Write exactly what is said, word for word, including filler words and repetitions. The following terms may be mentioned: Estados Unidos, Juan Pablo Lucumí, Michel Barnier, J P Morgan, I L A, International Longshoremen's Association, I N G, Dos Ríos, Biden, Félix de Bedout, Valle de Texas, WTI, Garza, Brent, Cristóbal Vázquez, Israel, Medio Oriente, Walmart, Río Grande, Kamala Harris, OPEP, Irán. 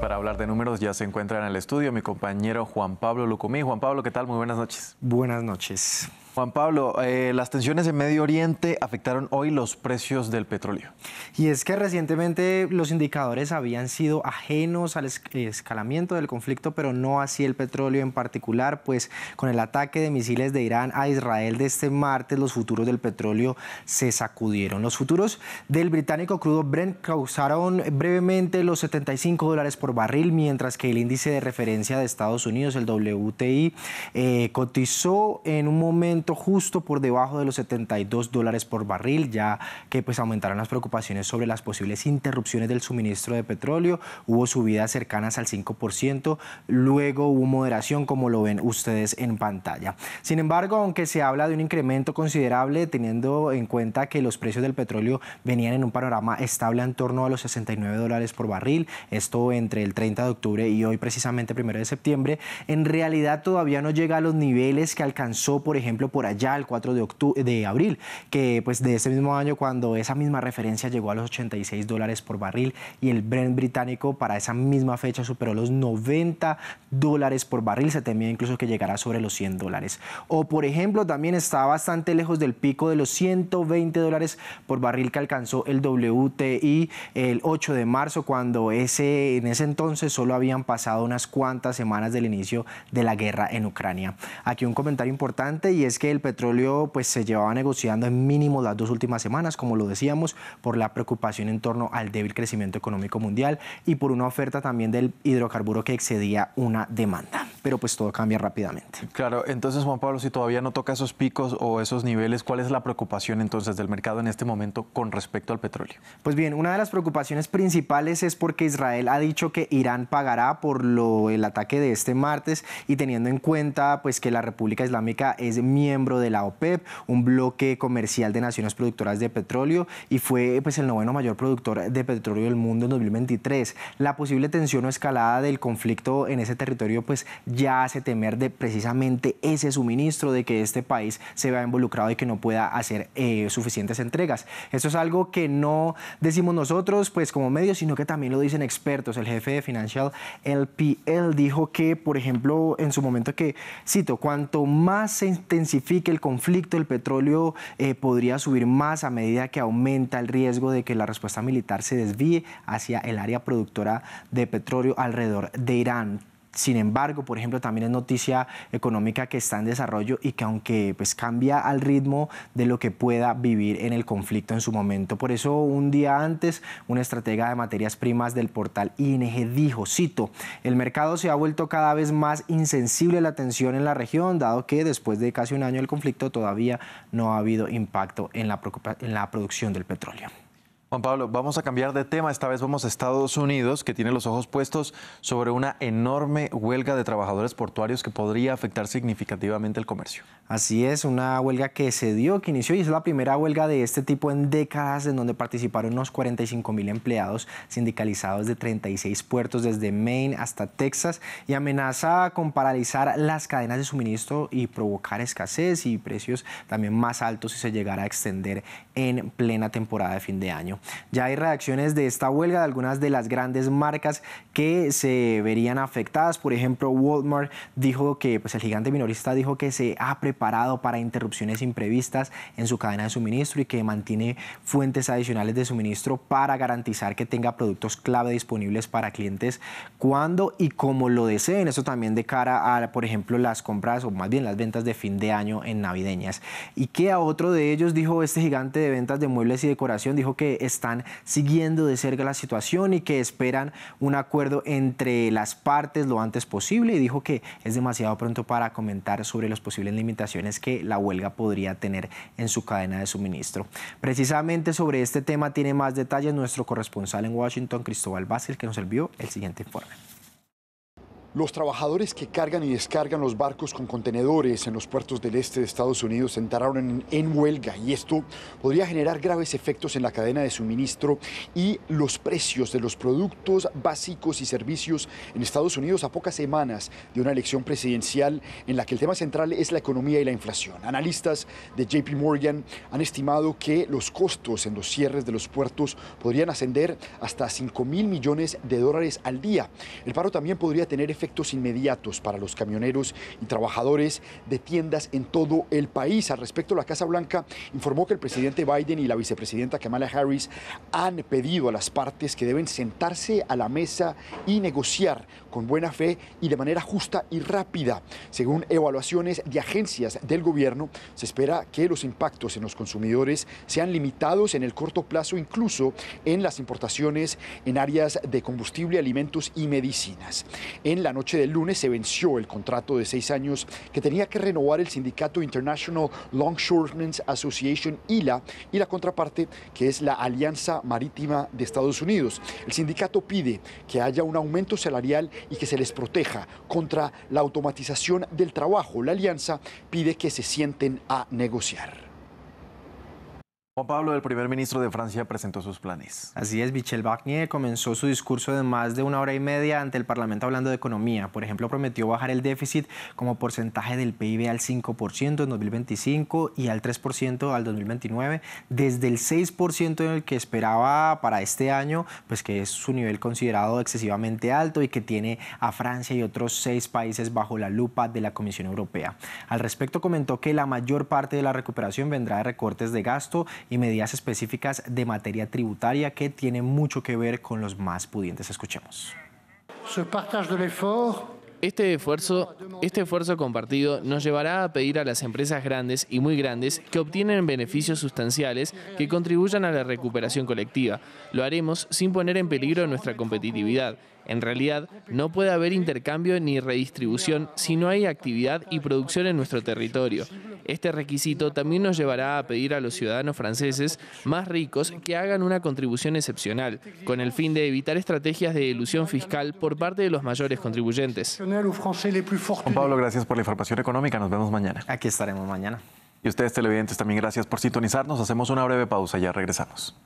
Para hablar de números ya se encuentra en el estudio mi compañero Juan Pablo Lucumí. Juan Pablo, ¿qué tal? Muy buenas noches. Buenas noches. Juan Pablo, eh, las tensiones en Medio Oriente afectaron hoy los precios del petróleo. Y es que recientemente los indicadores habían sido ajenos al esc- escalamiento del conflicto, pero no así el petróleo en particular, pues con el ataque de misiles de Irán a Israel de este martes, los futuros del petróleo se sacudieron. Los futuros del británico crudo Brent cruzaron brevemente los setenta y cinco dólares por barril, mientras que el índice de referencia de Estados Unidos, el W T I, eh, cotizó en un momento justo por debajo de los setenta y dos dólares por barril, ya que pues aumentaron las preocupaciones sobre las posibles interrupciones del suministro de petróleo. Hubo subidas cercanas al cinco por ciento, luego hubo moderación, como lo ven ustedes en pantalla. Sin embargo, aunque se habla de un incremento considerable, teniendo en cuenta que los precios del petróleo venían en un panorama estable en torno a los sesenta y nueve dólares por barril, esto entre el treinta de octubre y hoy precisamente primero de septiembre, en realidad todavía no llega a los niveles que alcanzó, por ejemplo, por allá el cuatro de, de abril, que pues de ese mismo año, cuando esa misma referencia llegó a los ochenta y seis dólares por barril, y el Brent británico para esa misma fecha superó los noventa dólares por barril. Se temía incluso que llegara sobre los cien dólares. O por ejemplo, también está bastante lejos del pico de los ciento veinte dólares por barril que alcanzó el W T I el ocho de marzo, cuando ese, en ese entonces solo habían pasado unas cuantas semanas del inicio de la guerra en Ucrania. Aquí un comentario importante, y es que el petróleo pues se llevaba negociando en mínimo las dos últimas semanas, como lo decíamos, por la preocupación en torno al débil crecimiento económico mundial y por una oferta también del hidrocarburo que excedía una demanda. Pero pues todo cambia rápidamente. Claro, entonces Juan Pablo, si todavía no toca esos picos o esos niveles, ¿cuál es la preocupación entonces del mercado en este momento con respecto al petróleo? Pues bien, una de las preocupaciones principales es porque Israel ha dicho que Irán pagará por lo, el ataque de este martes, y teniendo en cuenta pues que la República Islámica es miembro de la OPEP, un bloque comercial de naciones productoras de petróleo, y fue pues el noveno mayor productor de petróleo del mundo en dos mil veintitrés. La posible tensión o escalada del conflicto en ese territorio pues ya hace temer de precisamente ese suministro, de que este país se vea involucrado y que no pueda hacer eh, suficientes entregas. Esto es algo que no decimos nosotros pues como medios, sino que también lo dicen expertos. El jefe de Financial L P L dijo que, por ejemplo, en su momento, que cito, cuanto más se intensifique el conflicto, el petróleo eh, podría subir más a medida que aumenta el riesgo de que la respuesta militar se desvíe hacia el área productora de petróleo alrededor de Irán. Sin embargo, por ejemplo, también es noticia económica que está en desarrollo y que, aunque pues cambia al ritmo de lo que pueda vivir en el conflicto en su momento. Por eso, un día antes, una estratega de materias primas del portal I N G dijo, cito, el mercado se ha vuelto cada vez más insensible a la tensión en la región, dado que después de casi un año del conflicto todavía no ha habido impacto en la, en la producción del petróleo. Juan Pablo, vamos a cambiar de tema. Esta vez vamos a Estados Unidos, que tiene los ojos puestos sobre una enorme huelga de trabajadores portuarios que podría afectar significativamente el comercio. Así es, una huelga que se dio, que inició, y es la primera huelga de este tipo en décadas, en donde participaron unos cuarenta y cinco mil empleados sindicalizados de treinta y seis puertos desde Maine hasta Texas, y amenaza con paralizar las cadenas de suministro y provocar escasez y precios también más altos si se llegara a extender en plena temporada de fin de año. Ya hay reacciones de esta huelga de algunas de las grandes marcas que se verían afectadas. Por ejemplo, Walmart dijo que, pues el gigante minorista dijo que se ha preparado para interrupciones imprevistas en su cadena de suministro y que mantiene fuentes adicionales de suministro para garantizar que tenga productos clave disponibles para clientes cuando y como lo deseen. Esto también de cara a, por ejemplo, las compras, o más bien las ventas de fin de año en navideñas. Y que a otro de ellos dijo este gigante de ventas de muebles y decoración, dijo que están siguiendo de cerca la situación y que esperan un acuerdo entre las partes lo antes posible, y dijo que es demasiado pronto para comentar sobre las posibles limitaciones que la huelga podría tener en su cadena de suministro. Precisamente sobre este tema tiene más detalles nuestro corresponsal en Washington, Cristóbal Vázquez, que nos envió el siguiente informe. Los trabajadores que cargan y descargan los barcos con contenedores en los puertos del este de Estados Unidos entraron en, en huelga, y esto podría generar graves efectos en la cadena de suministro y los precios de los productos básicos y servicios en Estados Unidos a pocas semanas de una elección presidencial en la que el tema central es la economía y la inflación. Analistas de J P Morgan han estimado que los costos en los cierres de los puertos podrían ascender hasta cinco mil millones de dólares al día. El paro también podría tener efectos inmediatos para los camioneros y trabajadores de tiendas en todo el país. Al respecto, la Casa Blanca informó que el presidente Biden y la vicepresidenta Kamala Harris han pedido a las partes que deben sentarse a la mesa y negociar con buena fe y de manera justa y rápida. Según evaluaciones de agencias del gobierno, se espera que los impactos en los consumidores sean limitados en el corto plazo, incluso en las importaciones en áreas de combustible, alimentos y medicinas. En la La noche del lunes se venció el contrato de seis años que tenía que renovar el sindicato International Longshoremen's Association, I L A, y la contraparte, que es la Alianza Marítima de Estados Unidos. El sindicato pide que haya un aumento salarial y que se les proteja contra la automatización del trabajo. La alianza pide que se sienten a negociar. Juan Pablo, el primer ministro de Francia, presentó sus planes. Así es, Michel Barnier comenzó su discurso de más de una hora y media ante el Parlamento hablando de economía. Por ejemplo, prometió bajar el déficit como porcentaje del P I B al cinco por ciento en dos mil veinticinco y al tres por ciento al dos mil veintinueve, desde el seis por ciento en el que esperaba para este año, pues que es su nivel considerado excesivamente alto y que tiene a Francia y otros seis países bajo la lupa de la Comisión Europea. Al respecto, comentó que la mayor parte de la recuperación vendrá de recortes de gasto y medidas específicas de materia tributaria que tienen mucho que ver con los más pudientes. Escuchemos. Este esfuerzo, este esfuerzo compartido nos llevará a pedir a las empresas grandes y muy grandes que obtienen beneficios sustanciales que contribuyan a la recuperación colectiva. Lo haremos sin poner en peligro nuestra competitividad. En realidad, no puede haber intercambio ni redistribución si no hay actividad y producción en nuestro territorio. Este requisito también nos llevará a pedir a los ciudadanos franceses más ricos que hagan una contribución excepcional, con el fin de evitar estrategias de elusión fiscal por parte de los mayores contribuyentes. Juan Pablo, gracias por la información económica. Nos vemos mañana. Aquí estaremos mañana. Y ustedes, televidentes, también gracias por sintonizarnos. Hacemos una breve pausa y ya regresamos.